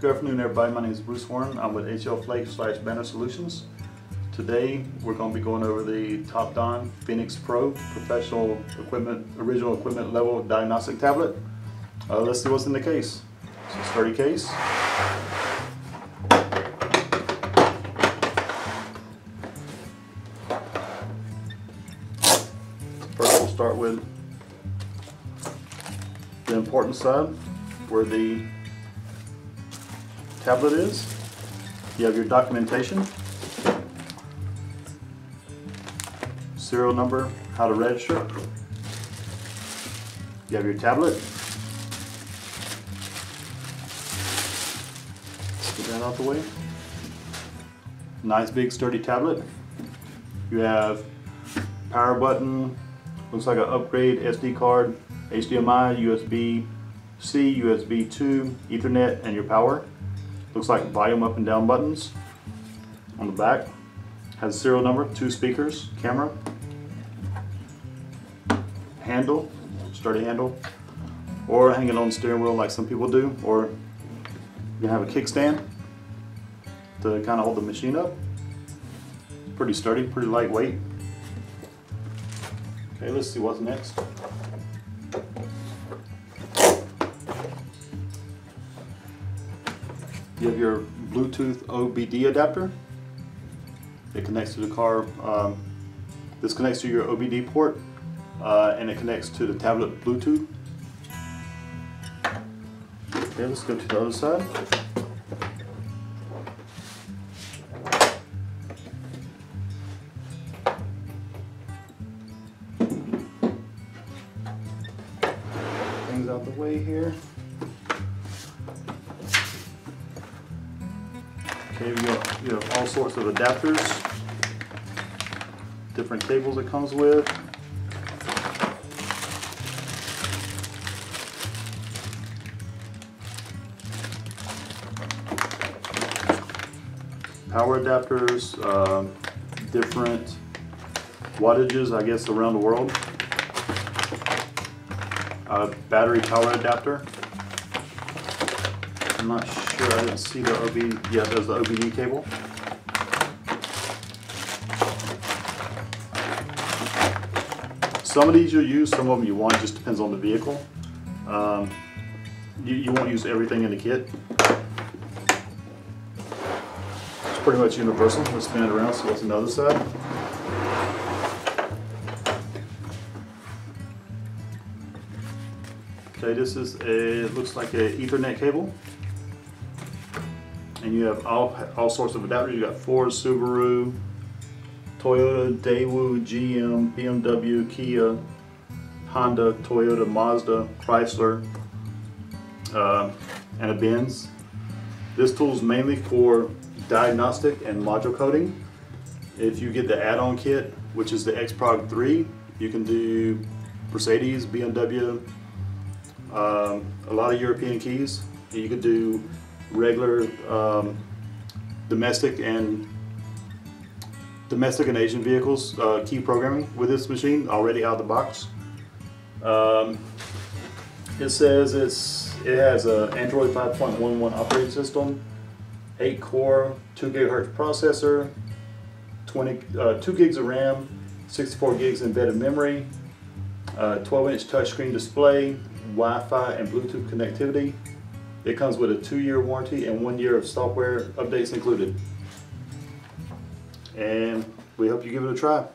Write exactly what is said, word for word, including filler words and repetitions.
Good afternoon, everybody. My name is Bruce Horn. I'm with H L Flake slash Banner Solutions. Today we're going to be going over the TopDon Phoenix Pro Professional Equipment Original Equipment Level Diagnostic Tablet. Uh, let's see what's in the case. It's a sturdy case. First, we'll start with the important side, where the tablet is. You have your documentation, serial number, how to register. You have your tablet. Let's get that out the way. Nice big sturdy tablet. You have power button, looks like an upgrade, S D card, H D M I, U S B C, U S B two, Ethernet, and your power. Looks like volume up and down buttons on the back. Has a serial number, two speakers, camera, handle, sturdy handle, or hang it on the steering wheel like some people do, or you can have a kickstand to kind of hold the machine up. Pretty sturdy, pretty lightweight. Okay, let's see what's next. You have your Bluetooth O B D adapter. It connects to the car. Um, this connects to your O B D port, uh, and it connects to the tablet Bluetooth. Okay, let's go to the other side. Things out the way here. You have, you have all sorts of adapters, different cables it comes with. Power adapters, uh, different wattages, I guess, around the world. Uh, battery power adapter. I'm not sure, I didn't see the O B D, yeah, there's the O B D cable. Some of these you'll use, some of them you won't, just depends on the vehicle. Um, you, you won't use everything in the kit. It's pretty much universal. Let's spin it around, so what's on the other side? Okay, this is a, it looks like an Ethernet cable. And you have all, all sorts of adapters. You got Ford, Subaru, Toyota, Daewoo, G M, B M W, Kia, Honda, Toyota, Mazda, Chrysler, uh, and a Benz. This tool is mainly for diagnostic and module coding. If you get the add-on kit, which is the X Prog three, you can do Mercedes, B M W, um, a lot of European keys. You could do regular um, domestic and domestic and Asian vehicles, uh, key programming with this machine already out of the box. Um, it says it's it has an Android five point one one operating system, eight core, two gigahertz processor, twenty, uh, two gigs of RAM, sixty-four gigs embedded memory, uh, twelve inch touchscreen display, Wi-Fi and Bluetooth connectivity. It comes with a two-year warranty and one year of software updates included. And we hope you give it a try.